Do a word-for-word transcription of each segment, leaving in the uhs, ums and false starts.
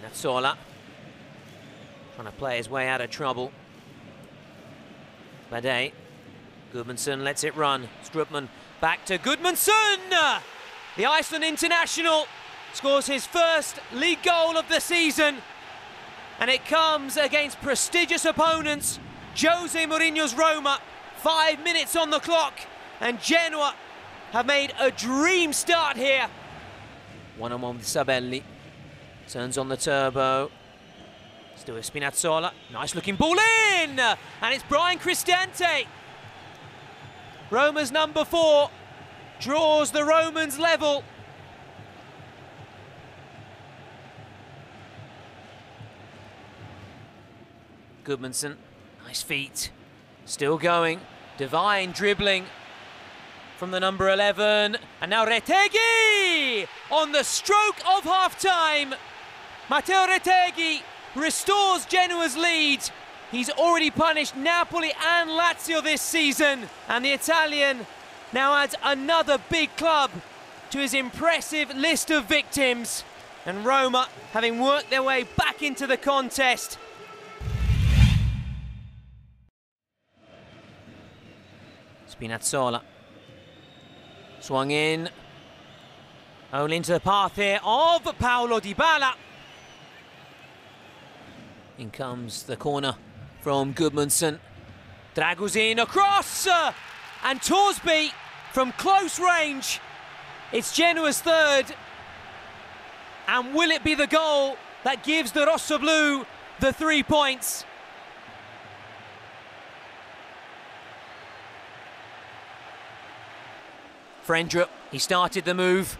Nazzola trying to play his way out of trouble. Badé. Gudmundsson lets it run. Struppmann back to Gudmundsson! The Iceland international scores his first league goal of the season, and it comes against prestigious opponents. Jose Mourinho's Roma, five minutes on the clock, and Genoa have made a dream start here. One-on-one with Sabelli, turns on the turbo, still with Spinazzola, nice-looking ball in, and it's Brian Cristante. Roma's number four draws the Romans level. Gudmundsson, nice feet, still going, divine dribbling from the number eleven, and now Retegui on the stroke of half-time. Mateo Retegui restores Genoa's lead. He's already punished Napoli and Lazio this season, and the Italian now adds another big club to his impressive list of victims, and Roma, having worked their way back into the contest, Spinazzola swung in, only into the path here of Paolo Dybala. In comes the corner from Gudmundsson. Dragusin across, uh, and Thorsby from close range. It's Genoa's third, and will it be the goal that gives the Rossoblu the three points? Frendrup, he started the move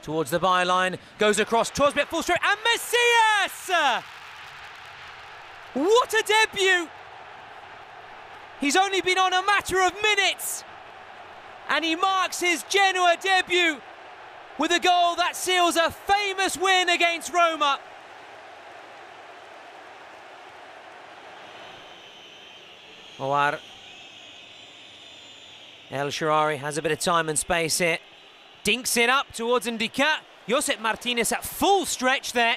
towards the byline, goes across, Tosbit full straight, and Messias! What a debut! He's only been on a matter of minutes, and he marks his Genoa debut with a goal that seals a famous win against Roma. Oar. El Sharari has a bit of time and space here. Dinks it up towards Indicat. Josip Martinez at full stretch there.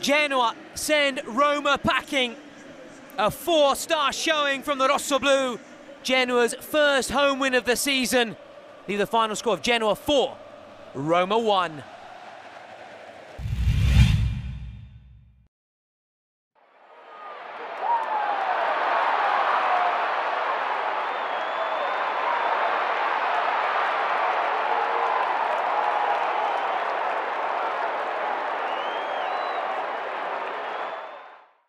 Genoa send Roma packing. A four-star showing from the Rossoblu. Genoa's first home win of the season. Leave the final score of Genoa four, Roma one.